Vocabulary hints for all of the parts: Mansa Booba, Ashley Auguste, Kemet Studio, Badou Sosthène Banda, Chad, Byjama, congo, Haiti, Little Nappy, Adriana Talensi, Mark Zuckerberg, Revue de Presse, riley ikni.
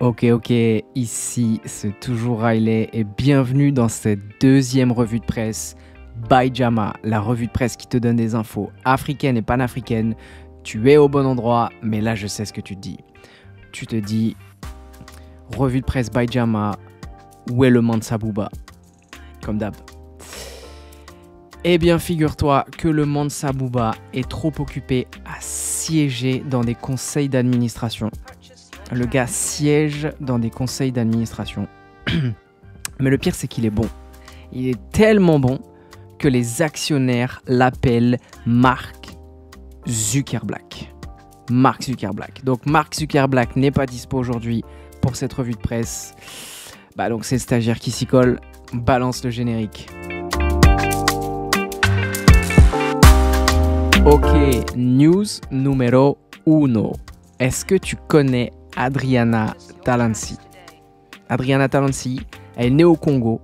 Ok, ici c'est toujours Riley et bienvenue dans cette deuxième revue de presse Byjama, la revue de presse qui te donne des infos africaines et panafricaines. Tu es au bon endroit, mais là je sais ce que tu te dis. Tu te dis, revue de presse Byjama, où est le Mansa Booba? Comme d'hab. Eh bien, figure-toi que le Mansa Booba est trop occupé à siéger dans des conseils d'administration. Le gars siège dans des conseils d'administration. Mais le pire, c'est qu'il est bon. Il est tellement bon que les actionnaires l'appellent Mark Zuckerberg. Mark Zuckerberg. Donc, Mark Zuckerberg n'est pas dispo aujourd'hui pour cette revue de presse. Bah donc, c'est le stagiaire qui s'y colle. Balance le générique. Ok, news numéro 1. Est-ce que tu connais Adriana Talensi? Adriana Talensi, elle est née au Congo.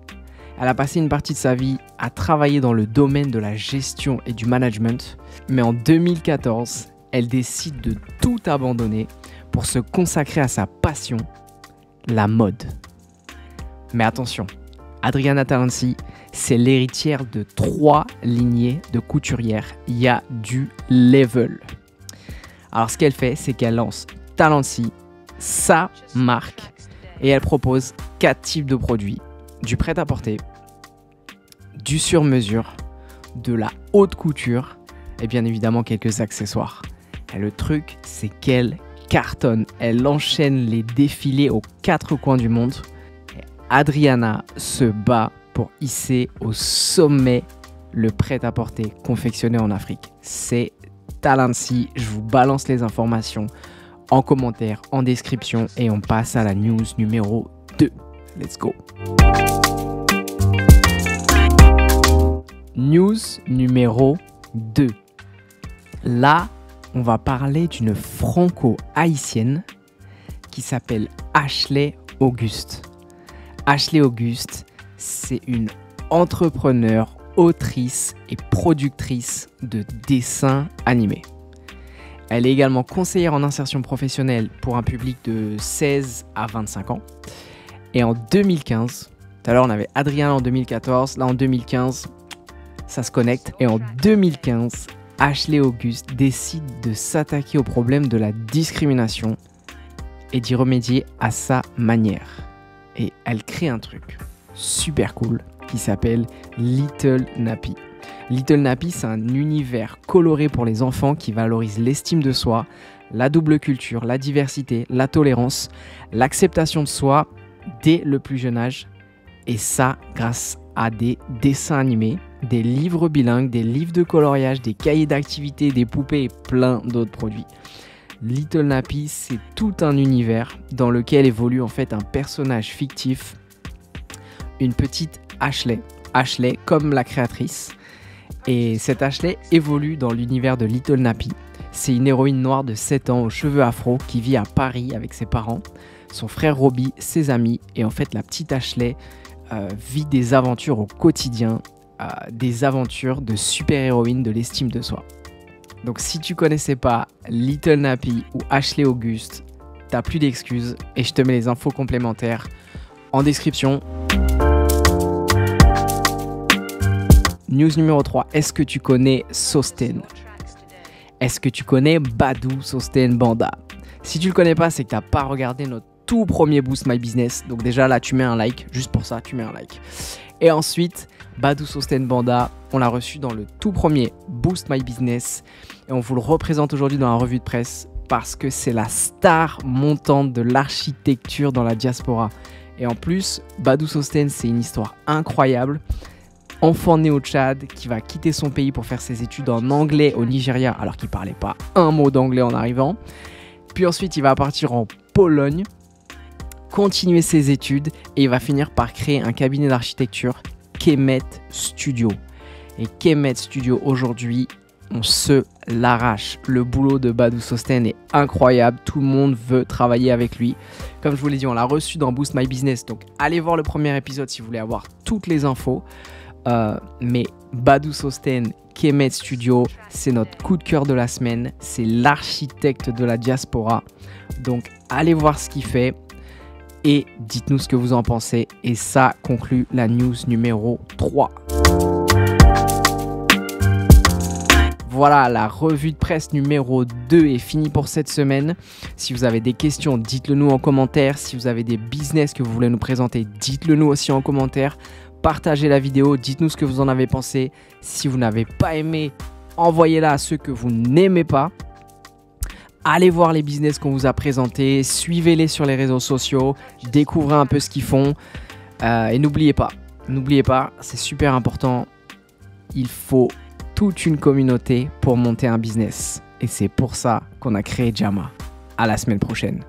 Elle a passé une partie de sa vie à travailler dans le domaine de la gestion et du management. Mais en 2014, elle décide de tout abandonner pour se consacrer à sa passion, la mode. Mais attention, Adriana Talensi, c'est l'héritière de 3 lignées de couturières. Il y a du level. Alors ce qu'elle fait, c'est qu'elle lance Talensi, sa marque, et elle propose 4 types de produits. Du prêt-à-porter, du sur-mesure, de la haute couture et bien évidemment quelques accessoires. Et le truc, c'est qu'elle cartonne. Elle enchaîne les défilés aux 4 coins du monde. Et Adriana se bat pour hisser au sommet le prêt-à-porter confectionné en Afrique. C'est Talensi. Je vous balance les informations en commentaire, en description et on passe à la news numéro 2. Let's go. News numéro 2. Là, on va parler d'une franco-haïtienne qui s'appelle Ashley Auguste. Ashley Auguste, c'est une entrepreneure, autrice et productrice de dessins animés. Elle est également conseillère en insertion professionnelle pour un public de 16 à 25 ans. Et en 2015, tout à l'heure on avait Adriana en 2014, là en 2015, ça se connecte. Et en 2015, Ashley Auguste décide de s'attaquer au problème de la discrimination et d'y remédier à sa manière. Et elle crée un truc super cool qui s'appelle Little Nappy. Little Nappy, c'est un univers coloré pour les enfants qui valorise l'estime de soi, la double culture, la diversité, la tolérance, l'acceptation de soi dès le plus jeune âge. Et ça, grâce à des dessins animés, des livres bilingues, des livres de coloriage, des cahiers d'activités, des poupées et plein d'autres produits. Little Nappy, c'est tout un univers dans lequel évolue en fait un personnage fictif, une petite Ashley. Ashley comme la créatrice. Et cette Ashley évolue dans l'univers de Little Nappy. C'est une héroïne noire de 7 ans aux cheveux afro qui vit à Paris avec ses parents, son frère Robbie, ses amis. Et en fait, la petite Ashley vit des aventures au quotidien, des aventures de super-héroïne de l'estime de soi. Donc si tu connaissais pas Little Nappy ou Ashley Auguste, t'as plus d'excuses et je te mets les infos complémentaires en description. News numéro 3, est-ce que tu connais Sosthène? Est-ce que tu connais Badou Sosthène Banda? Si tu le connais pas, c'est que t'as pas regardé notre tout premier Boost My Business. Donc déjà là, tu mets un like, juste pour ça, tu mets un like. Et ensuite, Badou Sosthène Banda, on l'a reçu dans le tout premier Boost My Business. Et on vous le représente aujourd'hui dans la revue de presse parce que c'est la star montante de l'architecture dans la diaspora. Et en plus, Badou Sosthène, c'est une histoire incroyable. Enfant né au Tchad, qui va quitter son pays pour faire ses études en anglais au Nigeria, alors qu'il ne parlait pas un mot d'anglais en arrivant. Puis ensuite, il va partir en Pologne, continuer ses études et il va finir par créer un cabinet d'architecture, Kemet Studio. Et Kemet Studio, aujourd'hui, on se l'arrache. Le boulot de Badou Sosthène est incroyable. Tout le monde veut travailler avec lui. Comme je vous l'ai dit, on l'a reçu dans Boost My Business. Donc, allez voir le premier épisode si vous voulez avoir toutes les infos. Mais Badou Sosthène, Kemet Studio, c'est notre coup de cœur de la semaine. C'est l'architecte de la diaspora. Donc, allez voir ce qu'il fait. et dites-nous ce que vous en pensez. Et ça conclut la news numéro 3. Voilà, la revue de presse numéro 2 est finie pour cette semaine. Si vous avez des questions, dites-le nous en commentaire. Si vous avez des business que vous voulez nous présenter, dites-le nous aussi en commentaire. Partagez la vidéo, dites-nous ce que vous en avez pensé. Si vous n'avez pas aimé, envoyez-la à ceux que vous n'aimez pas. Allez voir les business qu'on vous a présentés, suivez-les sur les réseaux sociaux, découvrez un peu ce qu'ils font. Et n'oubliez pas, c'est super important, il faut toute une communauté pour monter un business. Et c'est pour ça qu'on a créé Byjama. À la semaine prochaine.